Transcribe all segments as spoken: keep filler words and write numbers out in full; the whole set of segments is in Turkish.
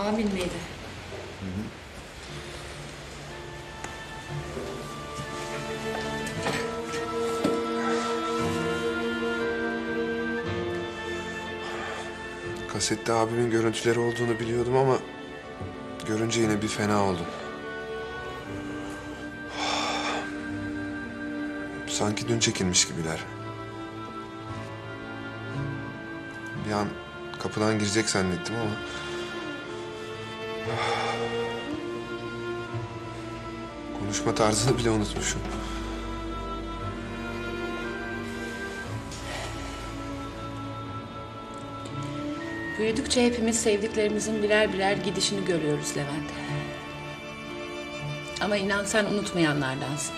Abin miydi? Hı hı. Kasette abimin görüntüleri olduğunu biliyordum ama görünce yine bir fena oldum. Sanki dün çekilmiş gibiler. Bir an kapıdan girecek zannettim ama... Konuşma tarzını bile unutmuşum. Büyüdükçe hepimiz sevdiklerimizin birer birer gidişini görüyoruz Levent. Ama inan sen unutmayanlardansın.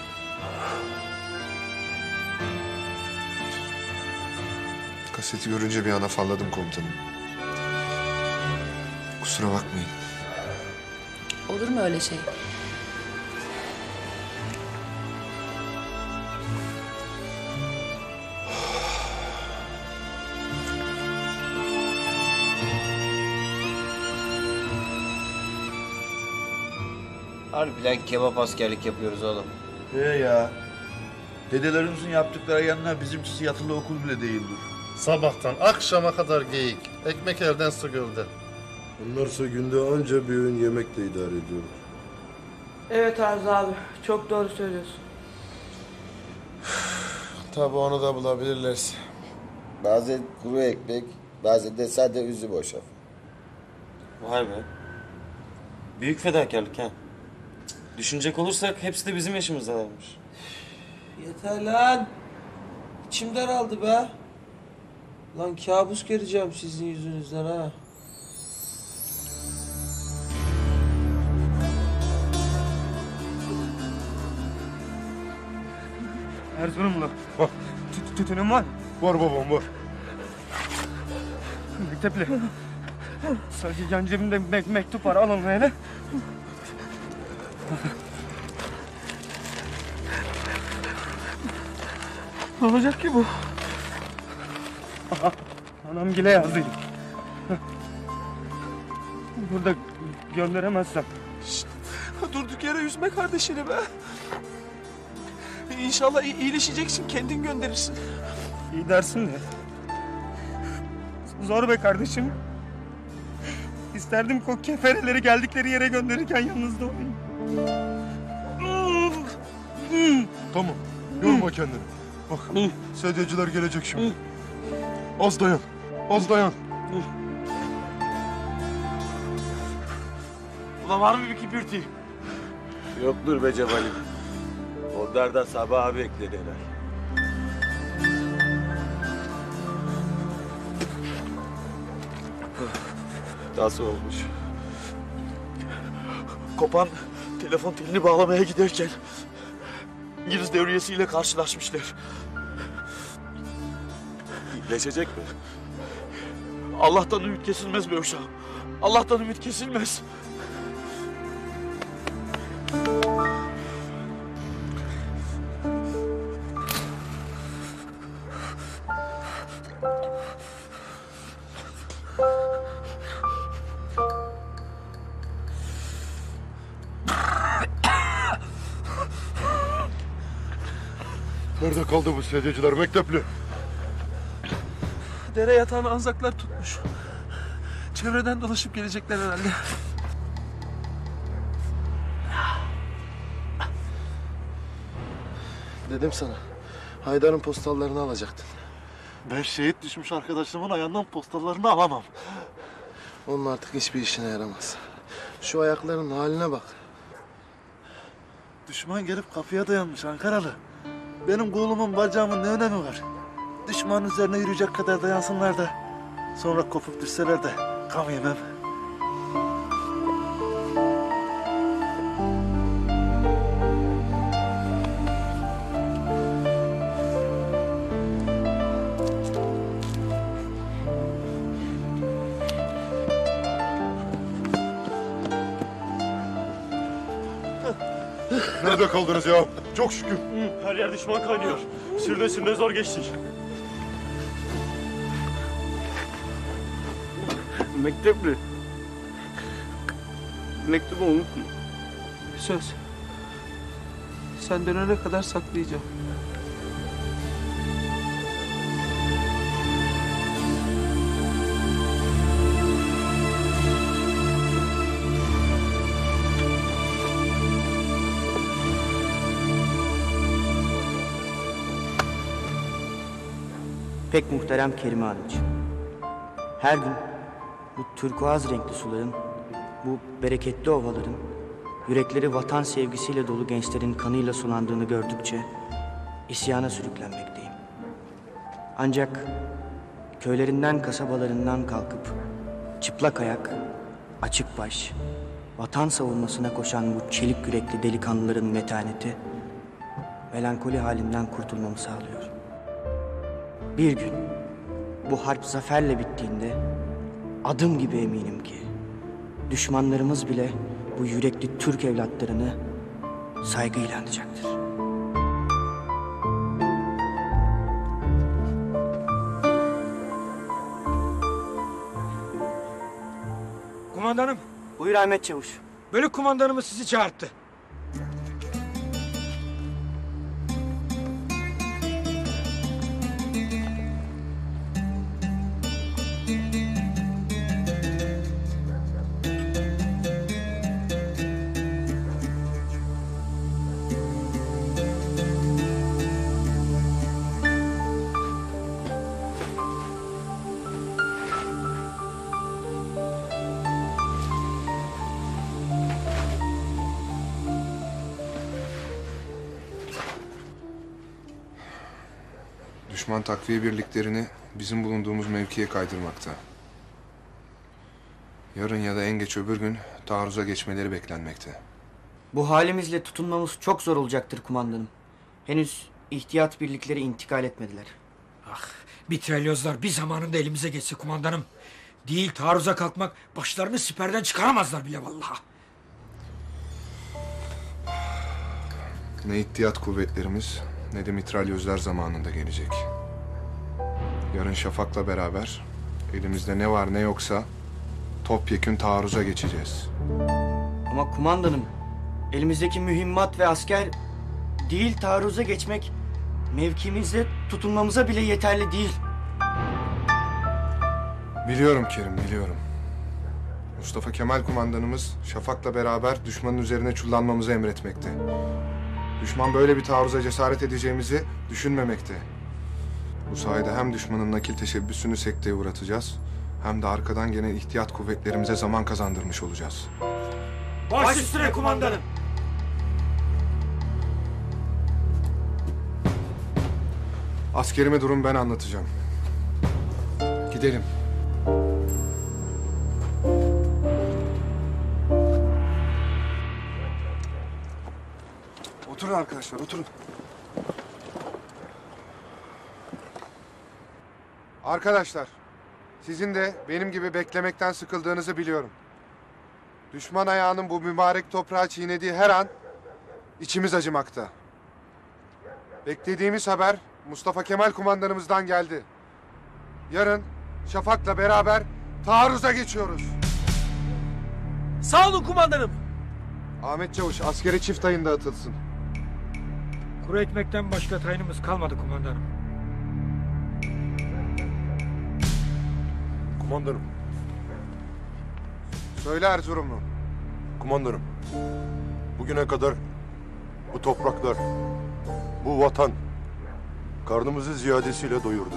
Kaseti görünce bir an afalladım komutanım. Kusura bakmayın. Olur mu öyle şey? Harbiden kebap askerlik yapıyoruz oğlum. Ee ya. Dedelerimizin yaptıkları yanına bizimkisi yatılı okul bile değildir. Sabahtan akşama kadar geyik. Ekmek elden su gölden. Bunlarsa günde anca bir öğün yemekle idare ediyorlar. Evet Arzu abi. Çok doğru söylüyorsun. Tabii onu da bulabilirlerse. Bazen kuru ekmek, bazen de sade üzüm hoşaf. Vay be. Büyük fedakarlık ha. Düşünecek olursak hepsi de bizim yaşımızdalarmış. Yeter lan. İçim daraldı be. Lan kabus göreceğim sizin yüzünüzden ha. Erzurumlu lan. Bak tütünün var. Var babam var. Mektepli. Sadece yan cebimde me mektup var. Al onu hele. Ne olacak ki bu? Anam gile yazdıydı. Burada gönderemezsem. Şişt, durduk yere üzme kardeşini be. İnşallah iyileşeceksin, kendin gönderirsin. İyi dersin de. Zor be kardeşim. İsterdim o kefereleri geldikleri yere gönderirken yanınızda olayım. Tamam, yorma kendini. Bak, sedyeciler gelecek şimdi. Az dayan, az dayan. Ulan var mı bir kibirti? Yoktur be Cemal'im. Onlar da sabaha beklediler. Nasıl olmuş? Kopan telefon telini bağlamaya giderken İngiliz devriyesiyle karşılaşmışlar. İyileşecek mi? Allah'tan ümit kesilmez be uşağım. Allah'tan ümit kesilmez. Nerede kaldı bu sedyeciler Mektepli? Dere yatağını anzaklar tutmuş. Çevreden dolaşıp gelecekler herhalde. Dedim sana, Haydar'ın postallarını alacaktın. Ben şehit düşmüş arkadaşımın ayağından postallarını alamam. Onun artık hiçbir işine yaramaz. Şu ayakların haline bak. Düşman gelip kapıya dayanmış Ankaralı. Benim kolumun, bacağımın ne önemi var? Düşmanın üzerine yürüyecek kadar dayansınlar da sonra kopup düşseler de kam yemem. Nerede kaldınız ya? Çok şükür. Her yer düşman kaynıyor. Sürüne sürüne zor geçtik. Mektepli. mektubu unutma. Söz. Sen dönene kadar saklayacağım. Pek muhterem Kerime Hanımcığım, her gün bu turkuaz renkli suların, bu bereketli ovaların, yürekleri vatan sevgisiyle dolu gençlerin kanıyla sulandığını gördükçe isyana sürüklenmekteyim. Ancak köylerinden, kasabalarından kalkıp çıplak ayak, açık baş, vatan savunmasına koşan bu çelik yürekli delikanlıların metaneti melankoli halinden kurtulmamı sağlıyor. Bir gün bu harp zaferle bittiğinde adım gibi eminim ki düşmanlarımız bile bu yürekli Türk evlatlarını saygıyla anacaktır. Kumandanım. Buyur Ahmet Çavuş. Bölük kumandanımız sizi çağırttı. Düşman takviye birliklerini bizim bulunduğumuz mevkiye kaydırmakta. Yarın ya da en geç öbür gün taarruza geçmeleri beklenmekte. Bu halimizle tutunmamız çok zor olacaktır kumandanım. Henüz ihtiyat birlikleri intikal etmediler. Ah, mitralyozlar bir zamanında elimize geçse kumandanım. Değil taarruza kalkmak, başlarını siperden çıkaramazlar bile vallahi. Ne ihtiyat kuvvetlerimiz ne de mitralyozlar zamanında gelecek. Yarın şafakla beraber elimizde ne var ne yoksa topyekün taarruza geçeceğiz. Ama kumandanım, elimizdeki mühimmat ve asker değil taarruza geçmek, mevkimizde tutunmamıza bile yeterli değil. Biliyorum Kerim, biliyorum. Mustafa Kemal kumandanımız şafakla beraber düşmanın üzerine çullanmamızı emretmekte. Düşman böyle bir taarruza cesaret edeceğimizi düşünmemekte. Bu sayede hem düşmanın nakil teşebbüsünü sekteye uğratacağız, hem de arkadan gelen ihtiyat kuvvetlerimize zaman kazandırmış olacağız. Baş üstüne kumandanım! Askerime durum ben anlatacağım. Gidelim. Oturun arkadaşlar, oturun. Arkadaşlar, sizin de benim gibi beklemekten sıkıldığınızı biliyorum. Düşman ayağının bu mübarek toprağı çiğnediği her an içimiz acımakta. Beklediğimiz haber Mustafa Kemal kumandanımızdan geldi. Yarın şafakla beraber taarruza geçiyoruz. Sağ olun kumandanım. Ahmet Çavuş, askeri çift ayında atılsın. Kuru ekmekten başka tayinimiz kalmadı kumandanım. Kumandanım. Söyle Erzurumlu. Kumandanım. Bugüne kadar bu topraklar, bu vatan karnımızı ziyadesiyle doyurdu.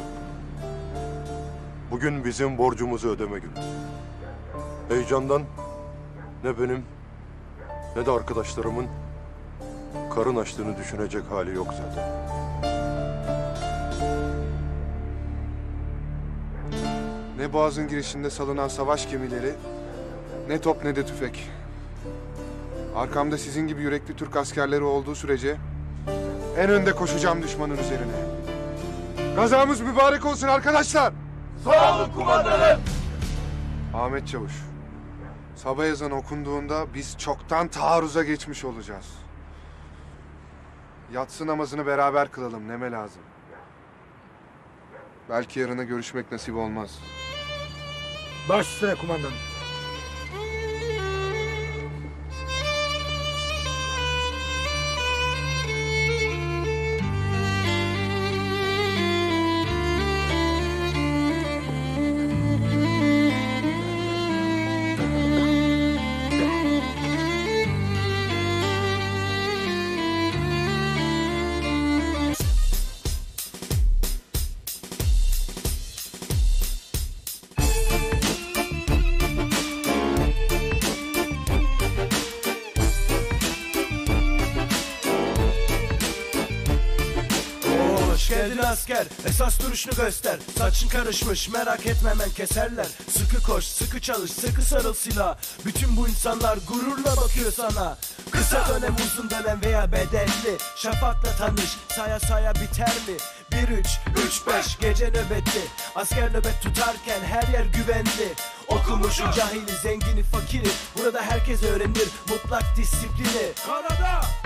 Bugün bizim borcumuzu ödeme günü. Heyecandan ne benim ne de arkadaşlarımın karın açtığını düşünecek hali yok zaten. Ne boğazın girişinde salınan savaş gemileri, ne top ne de tüfek. Arkamda sizin gibi yürekli Türk askerleri olduğu sürece en önde koşacağım düşmanın üzerine. Gazamız mübarek olsun arkadaşlar. Sağ olun kumandanım. Ahmet Çavuş, sabah ezanı okunduğunda biz çoktan taarruza geçmiş olacağız. Yatsı namazını beraber kılalım, neme lazım. Belki yarına görüşmek nasip olmaz. Baş üstüne kumandanım. asker, esas duruşunu göster. Saçın karışmış, merak etme hemen keserler. Sıkı koş, sıkı çalış, sıkı sarıl silah. Bütün bu insanlar gururla bakıyor sana. Kısa dönem, uzun dönem veya bedelli. Şafakla tanış, saya saya biter mi? bir üç üç beş gece nöbeti. Asker nöbet tutarken her yer güvenli. Okumuşu, cahili, zengini, fakiri. Burada herkes öğrenir mutlak disiplini. Karada!